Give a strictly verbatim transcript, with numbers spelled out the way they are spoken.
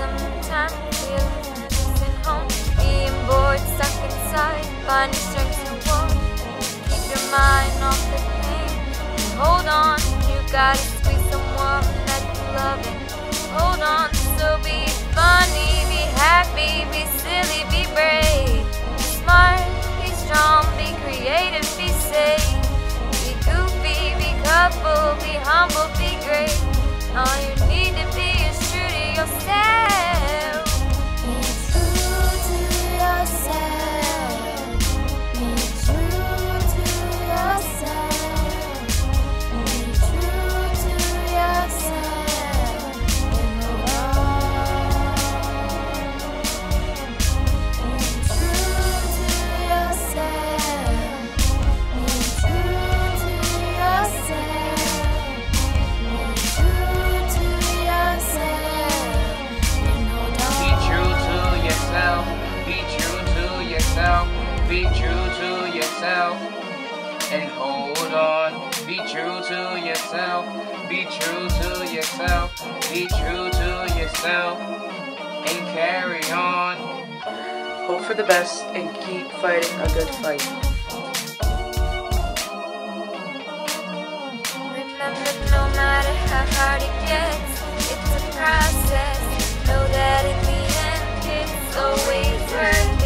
sometime. We'll end up at home, being bored, stuck inside, find strength to walk. Keep your mind off the pain and hold on. You gotta squeeze someone that you love and hold on. So be funny, be happy, be silly, be brave, be smart, be strong, be creative, be safe, be goofy, be couple, be humble, be great. All you need to be is true to yourself. Be true to yourself. Be true to yourself. Be true to yourself. In the world. Be true to yourself. Be true to yourself. Be true. Be true to yourself, be true to yourself, and hold on. Be true to yourself, be true to yourself, be true to yourself, and carry on. Hope for the best and keep fighting a good fight. Remember, no matter how hard it gets, it's a process. Know that in the end, it's always worth it.